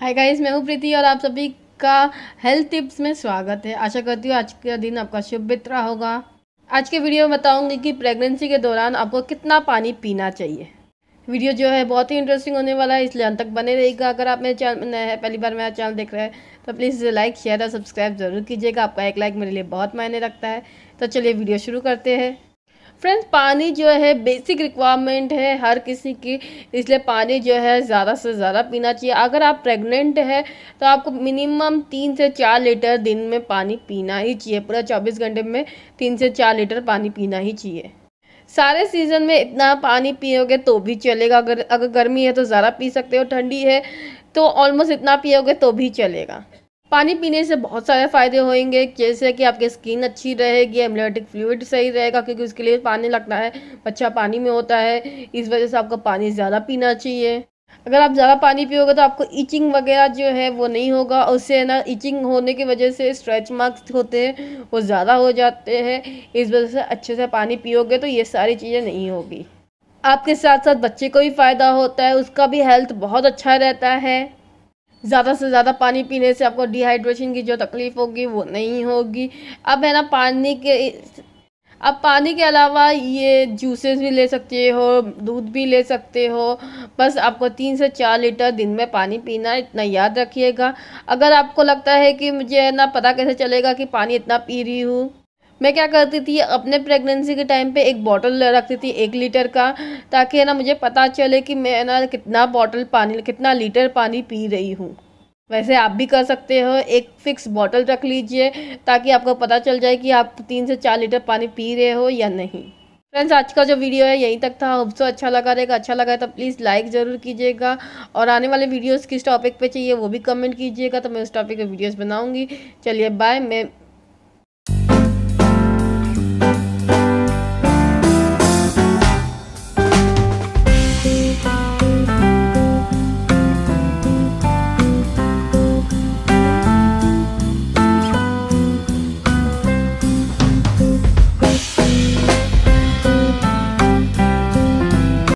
Hi guys, मैं हूँ प्रीति और आप सभी का हेल्थ टिप्स में स्वागत है। आशा करती हूँ आज का दिन आपका शुभ बीत रहा होगा। आज के वीडियो में बताऊंगी कि प्रेगनेंसी के दौरान आपको कितना पानी पीना चाहिए। वीडियो जो है बहुत ही इंटरेस्टिंग होने वाला है, इसलिए अंत तक बने रहिएगा। अगर आप मेरे चैनल पहली बार मेरा चैनल देख रहे हैं तो प्लीज़ लाइक, शेयर और सब्सक्राइब ज़रूर कीजिएगा। आपका एक लाइक मेरे लिए बहुत मायने रखता है। तो चलिए वीडियो शुरू करते हैं। फ्रेंड्स, पानी जो है बेसिक रिक्वायरमेंट है हर किसी की, इसलिए पानी जो है ज़्यादा से ज़्यादा पीना चाहिए। अगर आप प्रेग्नेंट हैं तो आपको मिनिमम 3 से 4 लीटर दिन में पानी पीना ही चाहिए। पूरा 24 घंटे में 3 से 4 लीटर पानी पीना ही चाहिए। सारे सीज़न में इतना पानी पियोगे तो भी चलेगा। अगर गर्मी है तो ज़्यादा पी सकते हो, ठंडी है तो ऑलमोस्ट इतना पियोगे तो भी चलेगा। पानी पीने से बहुत सारे फ़ायदे होंगे, जैसे कि आपकी स्किन अच्छी रहेगी, एम्नियोटिक फ्लूइड सही रहेगा क्योंकि उसके लिए पानी लगता है। बच्चा पानी में होता है, इस वजह से आपको पानी ज़्यादा पीना चाहिए। अगर आप ज़्यादा पानी पियोगे तो आपको इचिंग वगैरह जो है वो नहीं होगा। उससे ना इचिंग होने की वजह से स्ट्रेच मार्क्स होते हैं वो ज़्यादा हो जाते हैं। इस वजह से अच्छे से पानी पियोगे तो ये सारी चीज़ें नहीं होगी। आपके साथ साथ बच्चे को भी फ़ायदा होता है, उसका भी हेल्थ बहुत अच्छा रहता है। ज़्यादा से ज़्यादा पानी पीने से आपको डिहाइड्रेशन की जो तकलीफ़ होगी वो नहीं होगी। अब है ना पानी के अलावा ये जूसेस भी ले सकते हो, दूध भी ले सकते हो। बस आपको 3 से 4 लीटर दिन में पानी पीना, इतना याद रखिएगा। अगर आपको लगता है कि मुझे ना पता कैसे चलेगा कि पानी इतना पी रही हूँ, मैं क्या करती थी अपने प्रेगनेंसी के टाइम पे एक बॉटल रखती थी 1 लीटर का, ताकि है ना मुझे पता चले कि मैं ना कितना लीटर पानी पी रही हूँ। वैसे आप भी कर सकते हो, एक फिक्स बॉटल रख लीजिए ताकि आपको पता चल जाए कि आप 3 से 4 लीटर पानी पी रहे हो या नहीं। फ्रेंड्स, आज का जो वीडियो है यहीं तक था। होप सो अच्छा लगा रहेगा। अच्छा लगा तो प्लीज़ लाइक ज़रूर कीजिएगा और आने वाले वीडियोज़ किस टॉपिक पर चाहिए वो भी कमेंट कीजिएगा, तो मैं उस टॉपिक पर वीडियोज़ बनाऊँगी। चलिए बाय। मैं